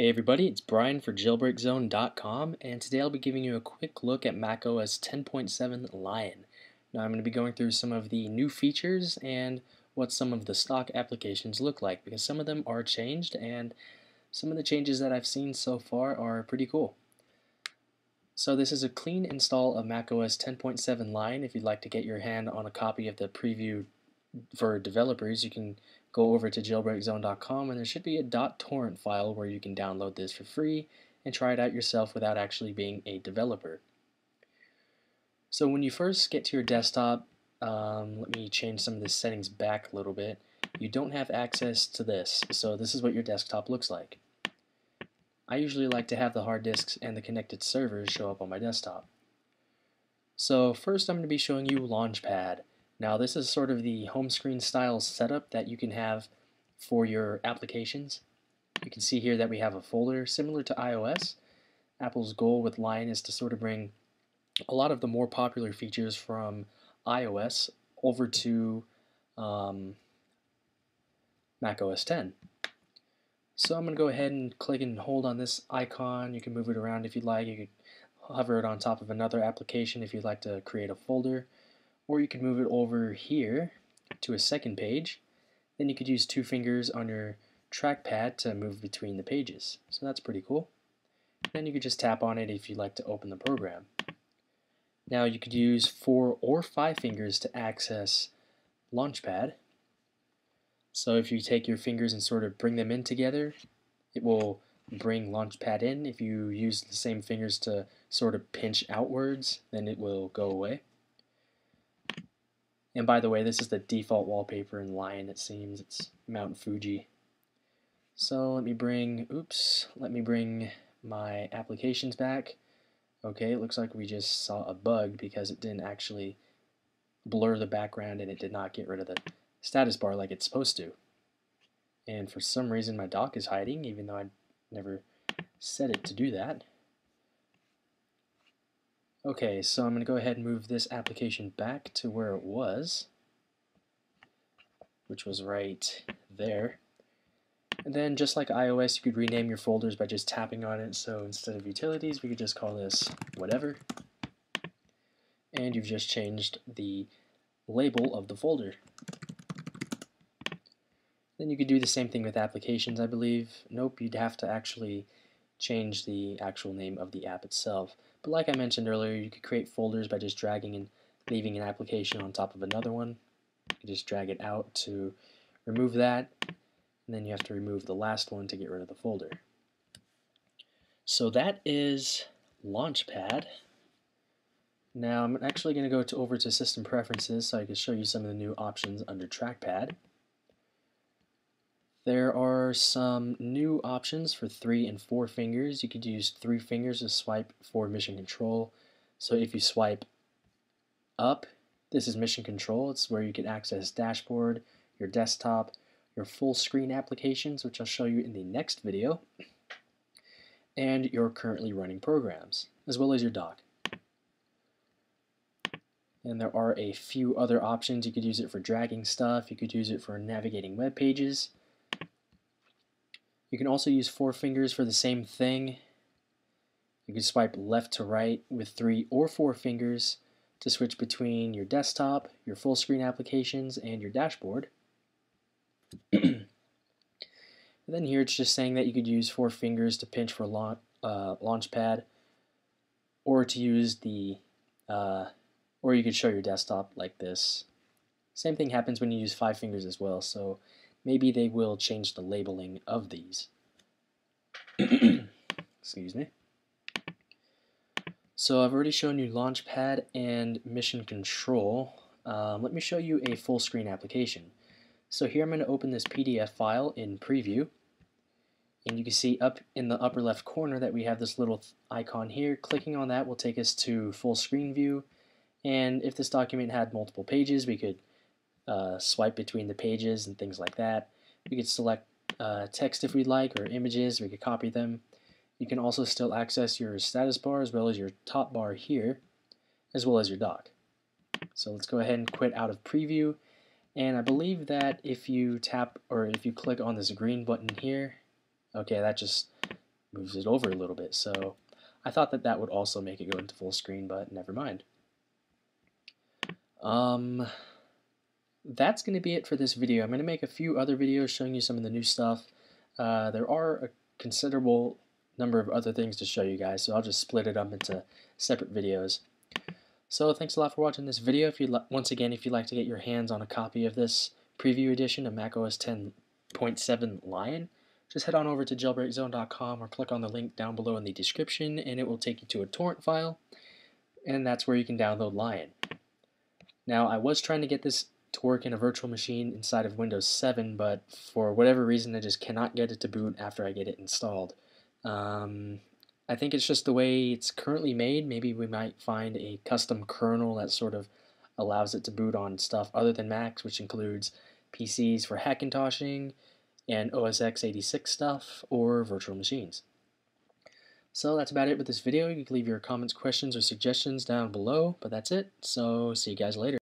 Hey everybody, it's Brian for jailbreakzone.com, and today I'll be giving you a quick look at Mac OS 10.7 Lion. Now I'm going to be going through some of the new features and what some of the stock applications look like, because some of them are changed, and some of the changes that I've seen so far are pretty cool. So this is a clean install of Mac OS 10.7 Lion. If you'd like to get your hand on a copy of the preview for developers, you can go over to jailbreakzone.com and there should be a .torrent file where you can download this for free and try it out yourself without actually being a developer. So when you first get to your desktop, let me change some of the settings back a little bit. You don't have access to this, so this is what your desktop looks like. I usually like to have the hard disks and the connected servers show up on my desktop. So first I'm going to be showing you Launchpad. Now this is sort of the home screen style setup that you can have for your applications. You can see here that we have a folder similar to iOS. Apple's goal with Lion is to sort of bring a lot of the more popular features from iOS over to Mac OS X. So I'm going to go ahead and click and hold on this icon. You can move it around if you'd like. You could hover it on top of another application if you'd like to create a folder. Or you could move it over here to a second page. Then you could use two fingers on your trackpad to move between the pages. So that's pretty cool. Then you could just tap on it if you'd like to open the program. Now you could use 4 or 5 fingers to access Launchpad. So if you take your fingers and sort of bring them in together, it will bring Launchpad in. If you use the same fingers to sort of pinch outwards, then it will go away. And by the way, this is the default wallpaper in Lion, it seems. It's Mount Fuji. So let me bring my applications back. Okay, it looks like we just saw a bug because it didn't actually blur the background and it did not get rid of the status bar like it's supposed to. And for some reason my dock is hiding, even though I never set it to do that. Okay, so I'm going to go ahead and move this application back to where it was, which was right there. And then just like iOS, you could rename your folders by just tapping on it. So instead of utilities, we could just call this whatever. And you've just changed the label of the folder. Then you could do the same thing with applications, I believe. Nope, you'd have to actually change the actual name of the app itself. But like I mentioned earlier, you could create folders by just dragging and leaving an application on top of another one. You just drag it out to remove that, and then you have to remove the last one to get rid of the folder. So that is Launchpad. Now I'm actually going to go over to System Preferences so I can show you some of the new options under Trackpad. There are some new options for 3 and 4 fingers. You could use 3 fingers to swipe for Mission Control. So if you swipe up, this is Mission Control. It's where you can access Dashboard, your desktop, your full screen applications, which I'll show you in the next video, and your currently running programs, as well as your dock. And there are a few other options. You could use it for dragging stuff. You could use it for navigating web pages. You can also use 4 fingers for the same thing. You can swipe left to right with 3 or 4 fingers to switch between your desktop, your full screen applications, and your dashboard. And then here it's just saying that you could use 4 fingers to pinch for Launchpad, or to use the, or you could show your desktop like this. Same thing happens when you use 5 fingers as well. So maybe they will change the labeling of these. Excuse me. So I've already shown you Launchpad and Mission Control. Let me show you a full screen application. So here I'm going to open this PDF file in Preview. And you can see up in the upper left corner that we have this little icon here. Clicking on that will take us to full screen view. And if this document had multiple pages, we could swipe between the pages and things like that. We could select text if we'd like, or images. We could copy them. You can also still access your status bar as well as your top bar here, as well as your dock. So let's go ahead and quit out of Preview. And I believe that if you click on this green button here, okay, that just moves it over a little bit. So I thought that that would also make it go into full screen, but never mind. That's going to be it for this video. I'm going to make a few other videos showing you some of the new stuff. There are a considerable number of other things to show you guys, so I'll just split it up into separate videos. So thanks a lot for watching this video. Once again, if you'd like to get your hands on a copy of this preview edition of macOS 10.7 Lion, just head on over to jailbreakzone.com or click on the link down below in the description, and it will take you to a torrent file, and that's where you can download Lion. Now, I was trying to get this to work in a virtual machine inside of Windows 7, but for whatever reason, I just cannot get it to boot after I get it installed. I think it's just the way it's currently made. Maybe we might find a custom kernel that sort of allows it to boot on stuff other than Macs, which includes PCs for Hackintoshing and OSX86 stuff or virtual machines. So that's about it with this video. You can leave your comments, questions, or suggestions down below, but that's it. So see you guys later.